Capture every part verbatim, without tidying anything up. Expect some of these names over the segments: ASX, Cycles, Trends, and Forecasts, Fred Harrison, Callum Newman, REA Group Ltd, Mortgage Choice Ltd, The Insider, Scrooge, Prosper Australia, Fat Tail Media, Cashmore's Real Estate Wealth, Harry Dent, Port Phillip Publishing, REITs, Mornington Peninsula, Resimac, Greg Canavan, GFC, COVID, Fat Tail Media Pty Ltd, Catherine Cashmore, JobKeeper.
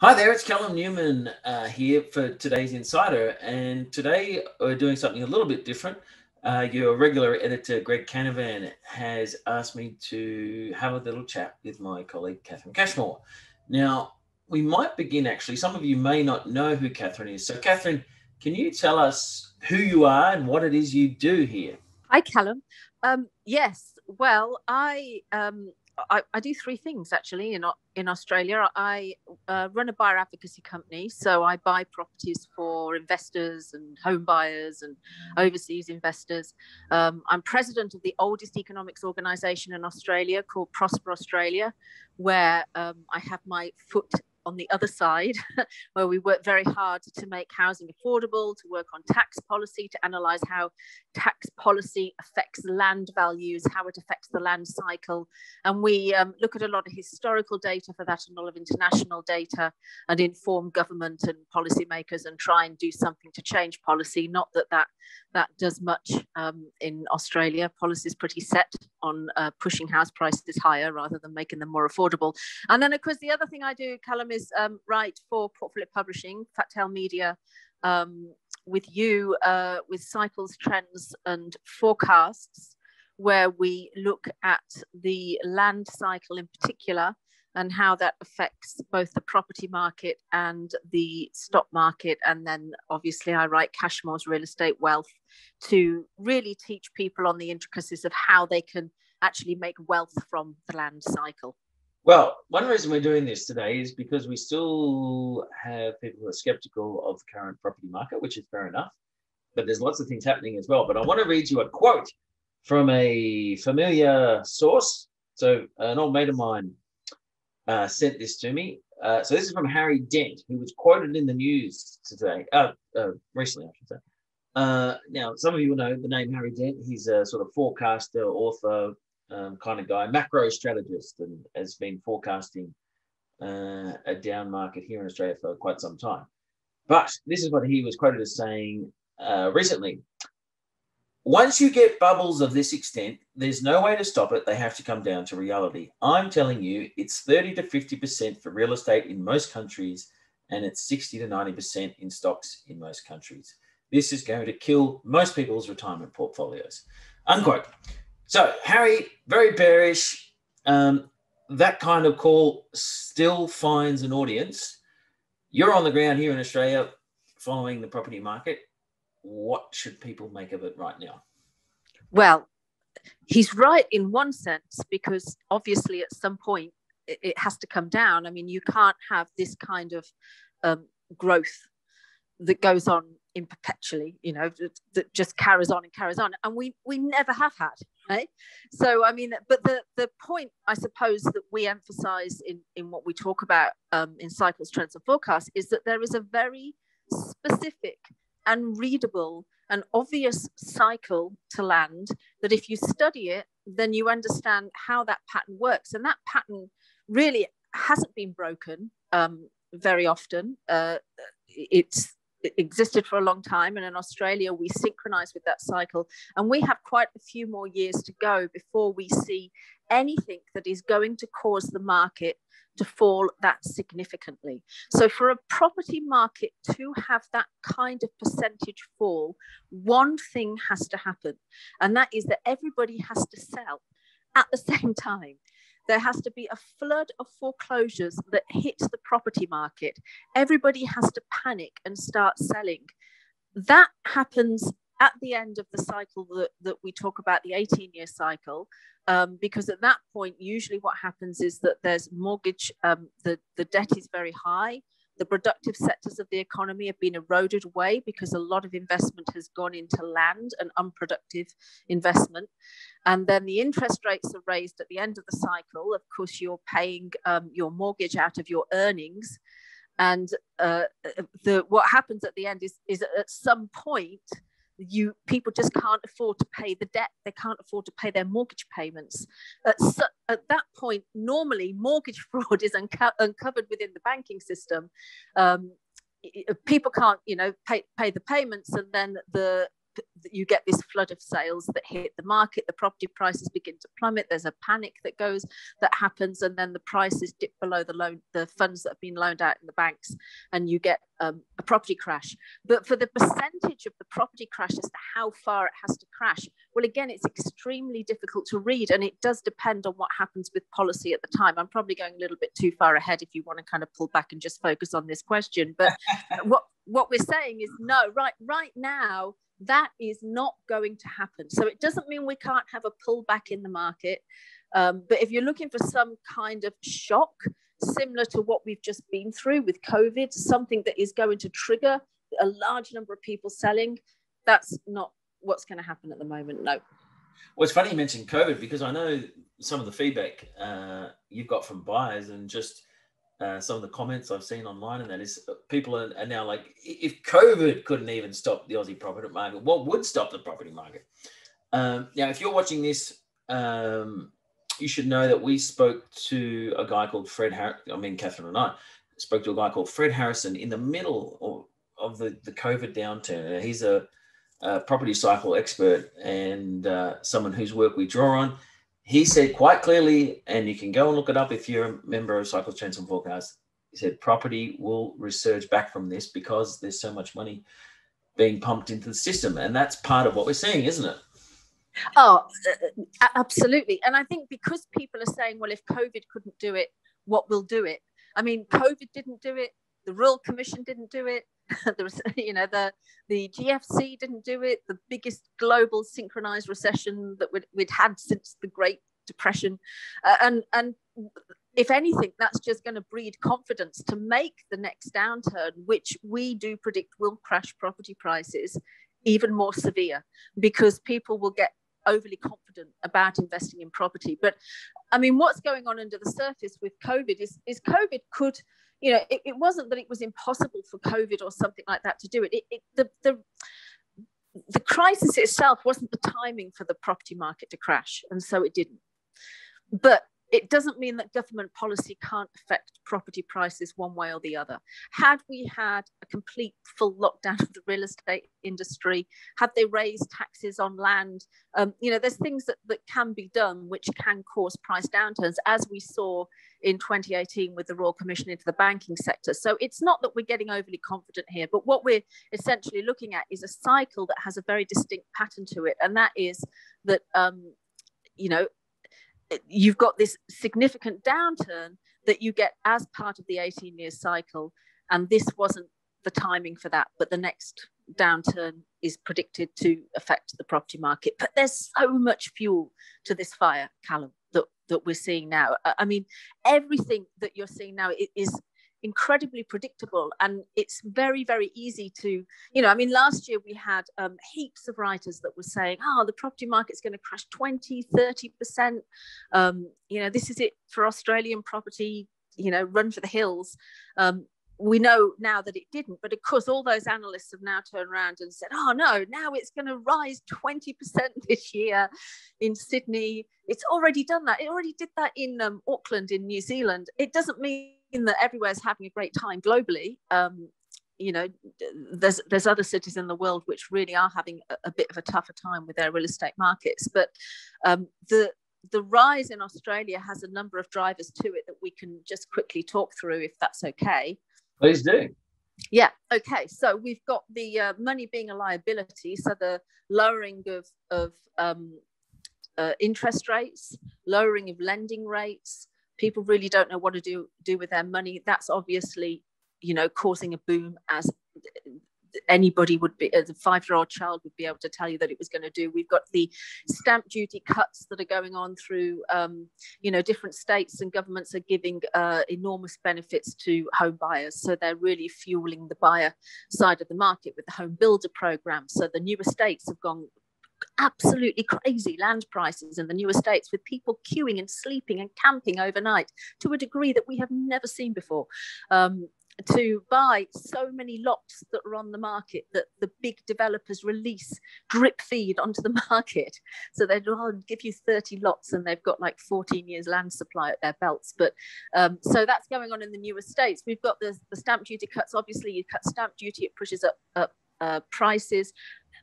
Hi there, it's Callum Newman uh, here for today's Insider, and today we're doing something a little bit different. Uh, your regular editor, Greg Canavan, has asked me to have a little chat with my colleague, Catherine Cashmore. Now, we might begin actually, some of you may not know who Catherine is. So Catherine, can you tell us who you are and what it is you do here? Hi, Callum. Um, yes, well, I... Um... I, I do three things actually in, in Australia. I uh, run a buyer advocacy company, so I buy properties for investors and home buyers and overseas investors. Um, I'm president of the oldest economics organisation in Australia called Prosper Australia, where um, I have my foot on the other side, where we work very hard to make housing affordable, to work on tax policy, to analyse how tax policy affects land values, how it affects the land cycle. And we um, look at a lot of historical data for that and all of international data and inform government and policymakers and try and do something to change policy. Not that that, that does much um, in Australia. Policy is pretty set on uh, pushing house prices higher rather than making them more affordable. And then, of course, the other thing I do, Callum, is um, write for Port Phillip Publishing, Fat Tail Media, um, with you, uh, with Cycles, Trends, and Forecasts, where we look at the land cycle in particular and how that affects both the property market and the stock market. And then obviously I write Cashmore's Real Estate Wealth to really teach people on the intricacies of how they can actually make wealth from the land cycle. Well, one reason we're doing this today is because we still have people who are sceptical of the current property market, which is fair enough, but there's lots of things happening as well. But I want to read you a quote from a familiar source. So an old mate of mine uh, sent this to me. Uh, so this is from Harry Dent, who was quoted in the news today, uh, uh, recently, I should say. Uh, now, some of you will know the name Harry Dent. He's a sort of forecaster, author, Um, kind of guy, macro strategist, and has been forecasting uh, a down market here in Australia for quite some time. But this is what he was quoted as saying uh, recently. Once you get bubbles of this extent, there's no way to stop it. They have to come down to reality. I'm telling you, it's thirty to fifty percent for real estate in most countries, and it's sixty to ninety percent in stocks in most countries. This is going to kill most people's retirement portfolios, unquote. So Harry, very bearish, um, that kind of call still finds an audience. You're on the ground here in Australia following the property market. What should people make of it right now? Well, he's right in one sense, because obviously at some point it, it has to come down. I mean, you can't have this kind of um, growth that goes on in perpetually, you know, that just carries on and carries on. And we, we never have had. Right? So, I mean, but the, the point, I suppose, that we emphasize in, in what we talk about um, in Cycles, Trends and Forecasts is that there is a very specific and readable and obvious cycle to land that if you study it, then you understand how that pattern works. And that pattern really hasn't been broken um, very often. Uh, it's It existed for a long time, and in Australia we synchronize with that cycle, and we have quite a few more years to go before we see anything that is going to cause the market to fall that significantly. So for a property market to have that kind of percentage fall, one thing has to happen, and that is that everybody has to sell at the same time. There has to be a flood of foreclosures that hits the property market. Everybody has to panic and start selling. That happens at the end of the cycle that, that we talk about, the eighteen-year cycle, um, because at that point, usually what happens is that there's mortgage, um, the, the debt is very high. The productive sectors of the economy have been eroded away because a lot of investment has gone into land and unproductive investment. And then the interest rates are raised at the end of the cycle. Of course, you're paying um, your mortgage out of your earnings. And uh, the, what happens at the end is, is at some point, you people just can't afford to pay the debt. They can't afford to pay their mortgage payments. At, su at that point, normally mortgage fraud is unco uncovered within the banking system. Um, people can't, you know, pay, pay the payments, and then the you get this flood of sales that hit the market, the property prices begin to plummet, there's a panic that goes, that happens, and then the prices dip below the loan, the funds that have been loaned out in the banks, and you get um, a property crash. But for the percentage of the property crash as to how far it has to crash, well, again, it's extremely difficult to read, and it does depend on what happens with policy at the time. I'm probably going a little bit too far ahead if you want to kind of pull back and just focus on this question, but what what we're saying is no, right right now that is not going to happen. So it doesn't mean we can't have a pullback in the market, um, but if you're looking for some kind of shock similar to what we've just been through with COVID, something that is going to trigger a large number of people selling, that's not what's going to happen at the moment. No. Well, it's funny you mentioned COVID, because I know some of the feedback uh, you've got from buyers, and just uh, some of the comments I've seen online, and that is people are, are now like, if COVID couldn't even stop the Aussie property market, what would stop the property market? Um, now, if you're watching this, um, you should know that we spoke to a guy called Fred Har- I mean, Catherine and I spoke to a guy called Fred Harrison in the middle of, of the, the COVID downturn. He's a Uh, property cycle expert, and uh, someone whose work we draw on. He said quite clearly, and you can go and look it up if you're a member of Cycles, Trends, and Forecasts, he said property will resurge back from this because there's so much money being pumped into the system, and that's part of what we're seeing, isn't it? Oh, absolutely. And I think because people are saying, well, if COVID couldn't do it, what will do it? I mean, COVID didn't do it. The Royal Commission didn't do it. There was, you know, the the G F C didn't do it. The biggest global synchronized recession that we'd, we'd had since the Great Depression, uh, and and if anything, that's just going to breed confidence to make the next downturn, which we do predict will crash property prices even more severe, because people will get overly confident about investing in property. But I mean, what's going on under the surface with COVID is is COVID could. You know, it, it wasn't that it was impossible for COVID or something like that to do it. It, it the, the the crisis itself wasn't the timing for the property market to crash, and so it didn't. But it doesn't mean that government policy can't affect property prices one way or the other. Had we had a complete full lockdown of the real estate industry, had they raised taxes on land, um, you know, there's things that, that can be done which can cause price downturns, as we saw in twenty eighteen with the Royal Commission into the banking sector. So it's not that we're getting overly confident here, but what we're essentially looking at is a cycle that has a very distinct pattern to it. And that is that, um, you know, you've got this significant downturn that you get as part of the eighteen year cycle. And this wasn't the timing for that, but the next downturn is predicted to affect the property market. But there's so much fuel to this fire, Callum, that, that we're seeing now. I mean, everything that you're seeing now is incredibly predictable, and it's very, very easy to, you know, I mean, last year we had um, heaps of writers that were saying, oh, the property market's going to crash twenty, thirty percent. Um, you know, this is it for Australian property, you know, run for the hills. Um, we know now that it didn't, but of course, all those analysts have now turned around and said, oh no, now it's going to rise twenty percent this year in Sydney. It's already done that. It already did that in um, Auckland in New Zealand. It doesn't mean that everywhere's having a great time globally. Um, you know, there's there's other cities in the world which really are having a, a bit of a tougher time with their real estate markets. But um, the the rise in Australia has a number of drivers to it that we can just quickly talk through, if that's okay. Please do. Yeah. Okay. So we've got the uh, money being a liability. So the lowering of of um, uh, interest rates, lowering of lending rates. People really don't know what to do, do with their money. That's obviously, you know, causing a boom, as anybody would be, as a five-year-old child would be able to tell you that it was going to do. We've got the stamp duty cuts that are going on through, um, you know, different states, and governments are giving uh, enormous benefits to home buyers. So they're really fueling the buyer side of the market with the home builder program. So the new estates have gone absolutely crazy, land prices in the new estates, with people queuing and sleeping and camping overnight to a degree that we have never seen before, um, to buy so many lots that are on the market that the big developers release drip feed onto the market. So they'd rather give you thirty lots and they've got like fourteen years land supply at their belts. But um, so that's going on in the new estates. We've got the, the stamp duty cuts. Obviously you cut stamp duty, it pushes up, up uh, prices.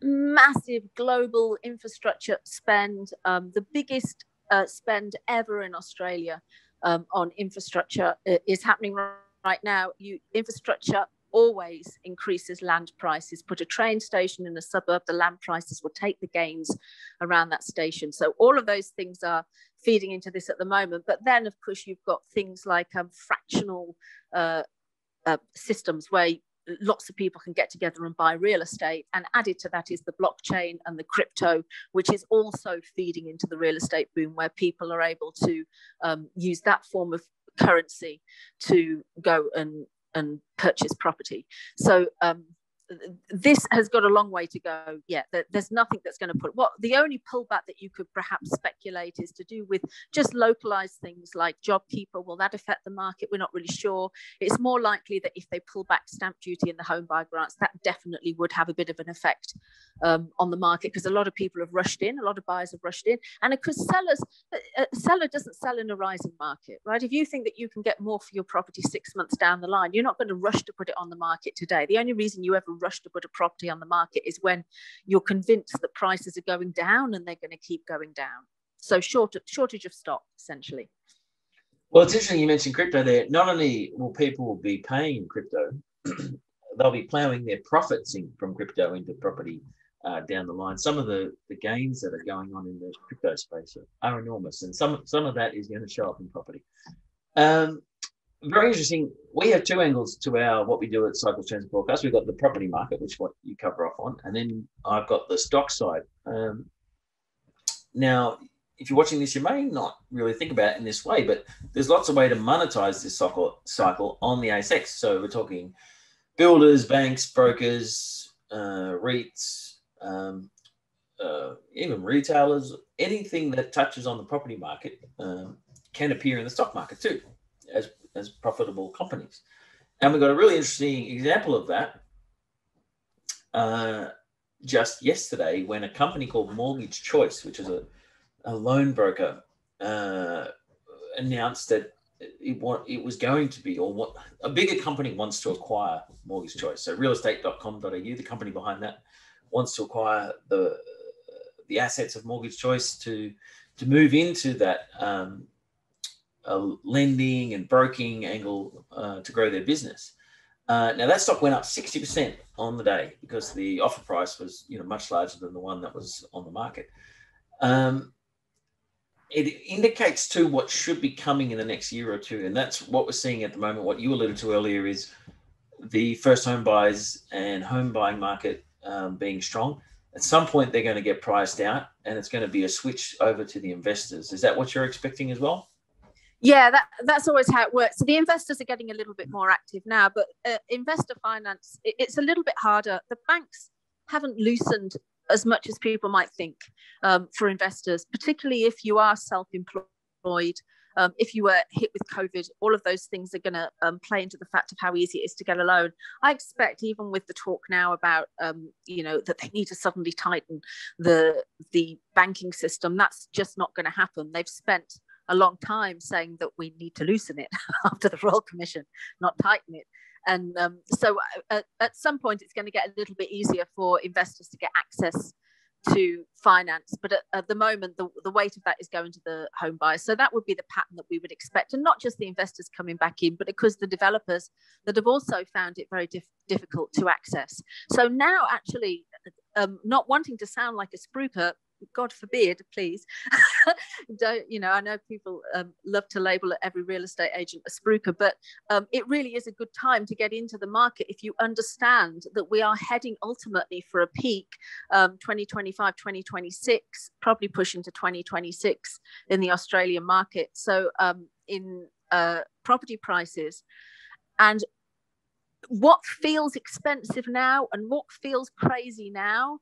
massive global infrastructure spend, um, the biggest uh, spend ever in Australia um, on infrastructure is happening right now. You, infrastructure always increases land prices. Put a train station in a suburb, the land prices will take the gains around that station. So all of those things are feeding into this at the moment. But then, of course, you've got things like um, fractional uh, uh, systems where lots of people can get together and buy real estate. And added to that is the blockchain and the crypto, which is also feeding into the real estate boom, where people are able to um, use that form of currency to go and and purchase property. So um, this has got a long way to go. Yeah, there, there's nothing that's going to put, what the only pullback that you could perhaps speculate is to do with just localized things like JobKeeper. Will that affect the market? We're not really sure. It's more likely that if they pull back stamp duty and the home buyer grants, that definitely would have a bit of an effect um, on the market, because a lot of people have rushed in, a lot of buyers have rushed in. And of course, sellers, a seller doesn't sell in a rising market, right? If you think that you can get more for your property six months down the line, you're not going to rush to put it on the market today. The only reason you ever rush to put a property on the market is when you're convinced that prices are going down and they're going to keep going down. So short, shortage of stock, essentially. Well, it's interesting you mentioned crypto there. Not only will people be paying crypto, they'll be ploughing their profits in, from crypto into property uh, down the line. Some of the, the gains that are going on in the crypto space are, are enormous, and some, some of that is going to show up in property. Um, Very interesting. We have two angles to our what we do at Cycles, Trends, and Forecasts. We've got the property market, which is what you cover off on, and then I've got the stock side. Um, now, if you're watching this, you may not really think about it in this way, but there's lots of ways to monetize this cycle, cycle on the A S X. So we're talking builders, banks, brokers, uh, REITs, um, uh, even retailers. Anything that touches on the property market uh, can appear in the stock market too, as as profitable companies. And we've got a really interesting example of that uh, just yesterday, when a company called Mortgage Choice, which is a, a loan broker, uh, announced that it, it was going to be, or what a bigger company wants to acquire Mortgage Choice. So real estate dot com dot A U, the company behind that, wants to acquire the the assets of Mortgage Choice to, to move into that um, Uh, lending and broking angle uh, to grow their business. Uh, now that stock went up sixty percent on the day, because the offer price was, you know, much larger than the one that was on the market. Um, it indicates too what should be coming in the next year or two, and that's what we're seeing at the moment. What you alluded to earlier is the first home buyers and home buying market um, being strong. At some point, they're going to get priced out, and it's going to be a switch over to the investors. Is that what you're expecting as well? Yeah, that, that's always how it works. So the investors are getting a little bit more active now, but uh, investor finance, it, it's a little bit harder. The banks haven't loosened as much as people might think um, for investors, particularly if you are self-employed. Um, if you were hit with COVID, all of those things are going to um, play into the fact of how easy it is to get a loan. I expect, even with the talk now about, um, you know, that they need to suddenly tighten the the banking system, that's just not going to happen. They've spent a long time saying that we need to loosen it after the Royal Commission, not tighten it. And um, so at, at some point, it's going to get a little bit easier for investors to get access to finance. But at, at the moment, the, the weight of that is going to the home buyers. So that would be the pattern that we would expect. And not just the investors coming back in, but because the developers that have also found it very diff- difficult to access. So now, actually, um, not wanting to sound like a spruiker, God forbid, please don't, you know, I know people um, love to label every real estate agent a spruiker, but um, it really is a good time to get into the market if you understand that we are heading ultimately for a peak, um, twenty twenty-five, twenty twenty-six, probably pushing to twenty twenty-six in the Australian market. So um, in uh, property prices, and what feels expensive now and what feels crazy now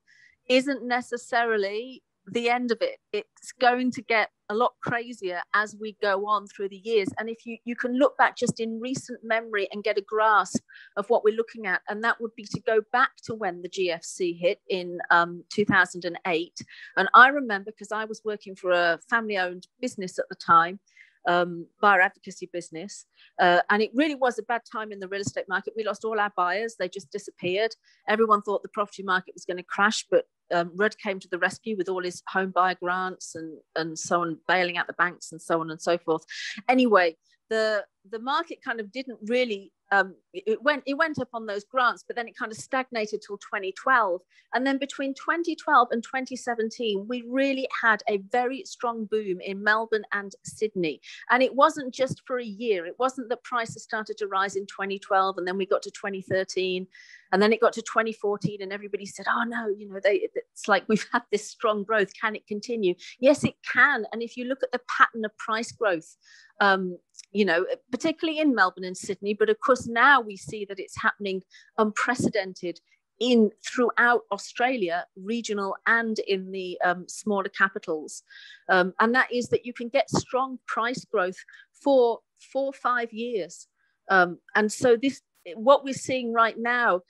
isn't necessarily the end of it. It's going to get a lot crazier as we go on through the years. And if you, you can look back just in recent memory and get a grasp of what we're looking at, and that would be to go back to when the G F C hit in um, two thousand eight. And I remember, because I was working for a family-owned business at the time, um, buyer advocacy business, uh, and it really was a bad time in the real estate market. We lost all our buyers. They just disappeared. Everyone thought the property market was going to crash, but um, Rudd came to the rescue with all his home buyer grants and, and so on, bailing out the banks and so on and so forth. Anyway, the the market kind of didn't really, um, it went it went up on those grants, but then it kind of stagnated till twenty twelve. And then between twenty twelve and twenty seventeen, we really had a very strong boom in Melbourne and Sydney. And it wasn't just for a year. It wasn't that prices started to rise in twenty twelve and then we got to twenty thirteen and then it got to twenty fourteen and everybody said, oh no, you know, they, it's like we've had this strong growth. Can it continue? Yes, it can. And if you look at the pattern of price growth, um, you know, particularly in Melbourne and Sydney, but of course now we see that it's happening unprecedented in throughout Australia, regional and in the um, smaller capitals. Um, and that is that you can get strong price growth for four or five years. Um, and so this, what we're seeing right now,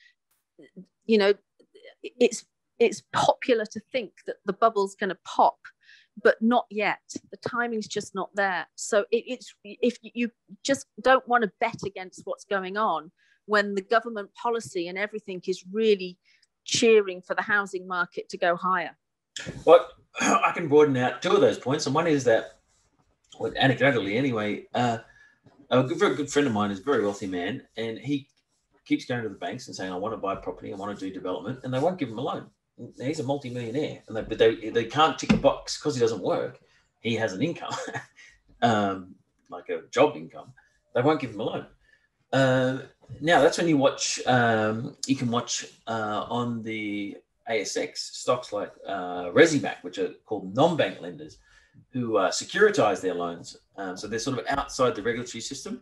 you know, it's, it's popular to think that the bubble's going to pop, but not yet. The timing's just not there. So it, it's if you just don't want to bet against what's going on when the government policy and everything is really cheering for the housing market to go higher. Well, I can broaden out two of those points. And one is that, well, anecdotally anyway, uh, a very good friend of mine is a very wealthy man, and he keeps going to the banks and saying, I want to buy property, I want to do development, and they won't give him a loan. He's a multi-millionaire, and they, but they, they can't tick a box because he doesn't work. He has an income, um, like a job income. They won't give him a loan. Uh, now, that's when you watch, um, you can watch uh, on the A S X stocks like uh, Resimac, which are called non-bank lenders, who uh, securitize their loans. Um, so they're sort of outside the regulatory system.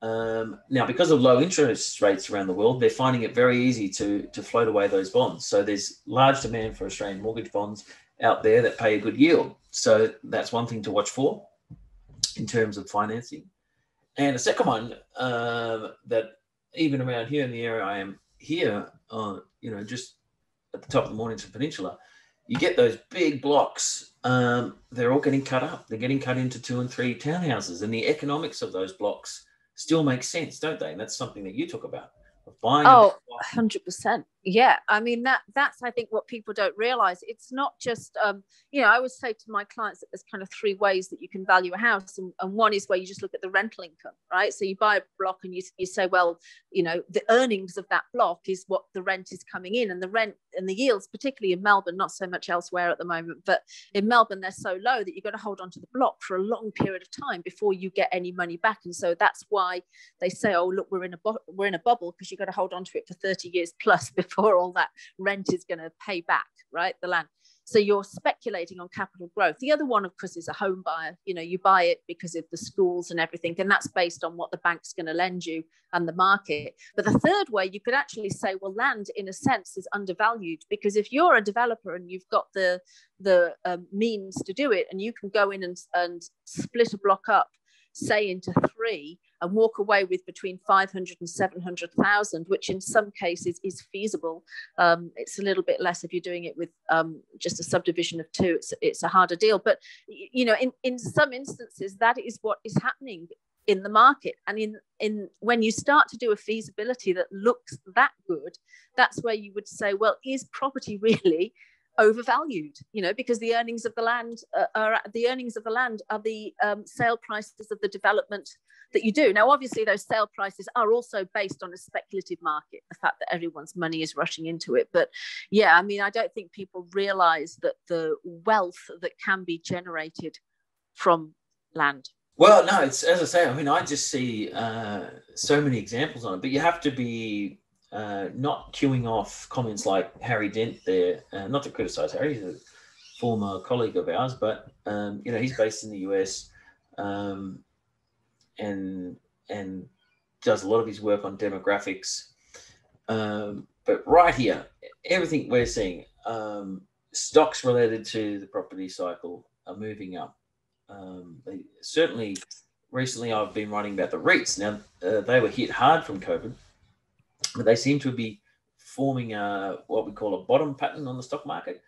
Um, now, because of low interest rates around the world, they're finding it very easy to, to float away those bonds. So there's large demand for Australian mortgage bonds out there that pay a good yield. So that's one thing to watch for in terms of financing. And the second one uh, that even around here in the area I am here, uh, you know, just at the top of the Mornington Peninsula, you get those big blocks. Um, they're all getting cut up. They're getting cut into two and three townhouses, and the economics of those blocks still makes sense, don't they? And that's something that you talk about. Of buying oh, one hundred percent. Yeah. I mean, that that's, I think, what people don't realise. It's not just, um, you know, I always say to my clients that there's kind of three ways that you can value a house. And, and one is where you just look at the rental income, right? So you buy a block and you, you say, well, you know, the earnings of that block is what the rent is coming in. And the rent and the yields, particularly in Melbourne, not so much elsewhere at the moment, but in Melbourne, they're so low that you've got to hold on to the block for a long period of time before you get any money back. And so that's why they say, oh, look, we're in a, bo- we're in a bubble, because you've got to hold on to it for thirty years plus before all that rent is going to pay back, right, the land. So you're speculating on capital growth. The other one, of course, is a home buyer. You know, you buy it because of the schools and everything, and that's based on what the bank's going to lend you and the market. But the third way, you could actually say, well, land, in a sense, is undervalued, because if you're a developer and you've got the, the um, means to do it, and you can go in and, and split a block up, say into three, and walk away with between five hundred and seven hundred thousand, which in some cases is feasible. Um, it's a little bit less if you're doing it with um, just a subdivision of two. It's, it's a harder deal. But, you know, in, in some instances, that is what is happening in the market. And in, in when you start to do a feasibility that looks that good, that's where you would say, well, is property really overvalued, you know, because the earnings of the land uh, are the earnings of the land are the um, sale prices of the development that you do. Now, obviously, those sale prices are also based on a speculative market, the fact that everyone's money is rushing into it. But yeah, I mean, I don't think people realize that the wealth that can be generated from land. Well, no, it's, as I say, I mean, I just see uh, so many examples on it, but you have to be Uh, not queuing off comments like Harry Dent there, uh, not to criticise Harry, he's a former colleague of ours, but, um, you know, he's based in the U S um, and and does a lot of his work on demographics. Um, but right here, everything we're seeing, um, stocks related to the property cycle are moving up. Um, they, certainly, recently I've been writing about the REITs. Now, uh, they were hit hard from COVID, but they seem to be forming a, what we call a bottom pattern on the stock market.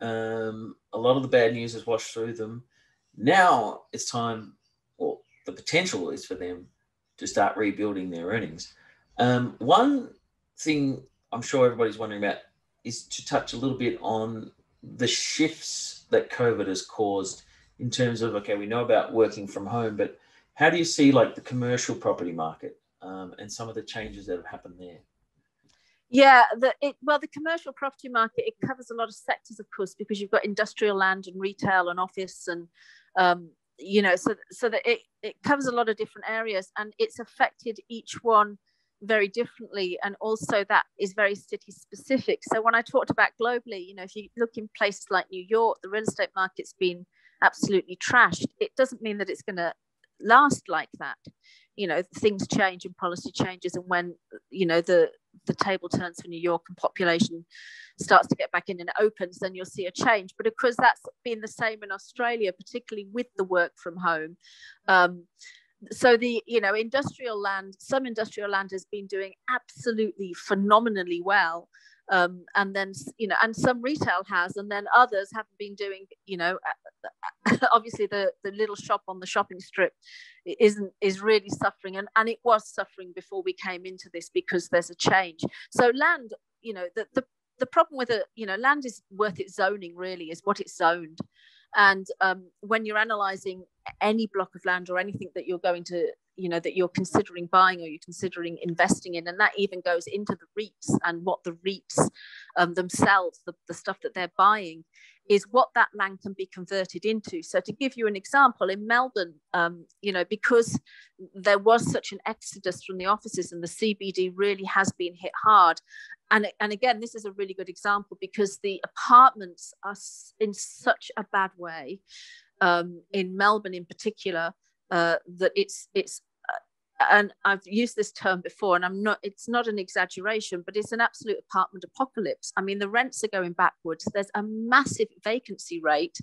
Um, a lot of the bad news has washed through them. Now it's time, or the potential is for them to start rebuilding their earnings. Um, one thing I'm sure everybody's wondering about is to touch a little bit on the shifts that COVID has caused in terms of, okay, we know about working from home, but how do you see like the commercial property market um, and some of the changes that have happened there? Yeah, the, it, well, the commercial property market, it covers a lot of sectors, of course, because you've got industrial land and retail and office and, um, you know, so, so that it, it covers a lot of different areas, and it's affected each one very differently. And also that is very city specific. So when I talked about globally, you know, if you look in places like New York, the real estate market's been absolutely trashed. It doesn't mean that it's going to last like that. You know, things change and policy changes, and when, you know, the the table turns for New York and population starts to get back in and opens, then you'll see a change. But of course that's been the same in Australia, particularly with the work from home. Um, so the, you know, industrial land, some industrial land has been doing absolutely phenomenally well. Um, and then, you know, and some retail has, and then others haven't been doing, you know, obviously the, the little shop on the shopping strip isn't, is really suffering. And, and it was suffering before we came into this because there's a change. So land, you know, the, the, the problem with it, you know, land is worth its zoning, really, is what it's zoned. And um, when you're analysing any block of land or anything that you're going to, you know, that you're considering buying or you're considering investing in, and that even goes into the REITs and what the REITs um, themselves, the, the stuff that they're buying, is what that land can be converted into. So to give you an example, in Melbourne, um, you know, because there was such an exodus from the offices, and the C B D really has been hit hard. And, and again, this is a really good example because the apartments are in such a bad way, um, in Melbourne in particular, uh, that it's, it's uh, and I've used this term before, and I'm not, it's not an exaggeration, but it's an absolute apartment apocalypse. I mean, the rents are going backwards. There's a massive vacancy rate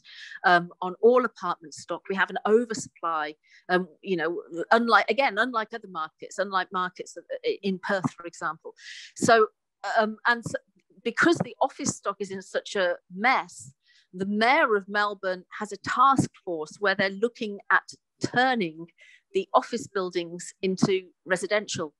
um, on all apartment stock. We have an oversupply, um, you know, unlike, again, unlike other markets, unlike markets in Perth, for example. So, Um, and so, because the office stock is in such a mess, the mayor of Melbourne has a task force where they're looking at turning the office buildings into residential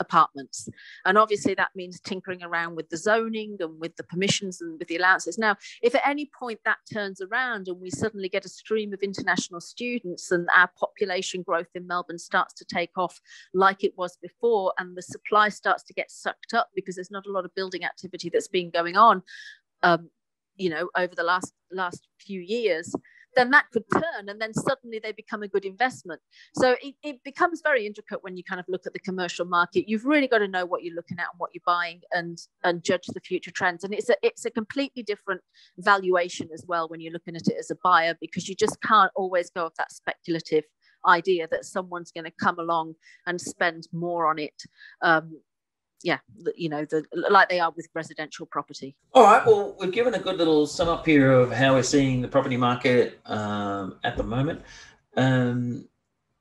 apartments. And obviously that means tinkering around with the zoning and with the permissions and with the allowances. Now, if at any point that turns around and we suddenly get a stream of international students and our population growth in Melbourne starts to take off like it was before, and the supply starts to get sucked up because there's not a lot of building activity that's been going on, um, you know, over the last last few years, then that could turn, and then suddenly they become a good investment. So it, it becomes very intricate when you kind of look at the commercial market. You've really got to know what you're looking at and what you're buying, and and judge the future trends. And it's a, it's a completely different valuation as well when you're looking at it as a buyer, because you just can't always go off that speculative idea that someone's going to come along and spend more on it. Um, yeah, you know, the, like they are with residential property. All right, well, we've given a good little sum up here of how we're seeing the property market um, at the moment. Um,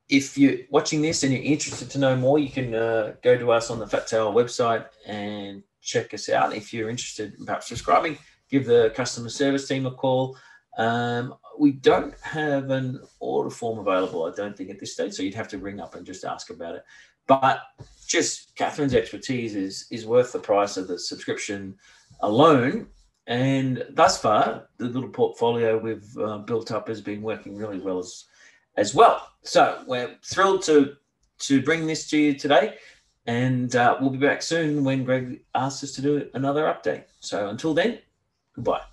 if you're watching this and you're interested to know more, you can uh, go to us on the Fat Tail website and check us out. If you're interested in perhaps subscribing, give the customer service team a call. Um, we don't have an order form available, I don't think, at this stage, so you'd have to ring up and just ask about it. But just Catherine's expertise is, is worth the price of the subscription alone. And thus far, the little portfolio we've uh, built up has been working really well as, as well. So we're thrilled to, to bring this to you today. And uh, we'll be back soon when Greg asks us to do another update. So until then, goodbye.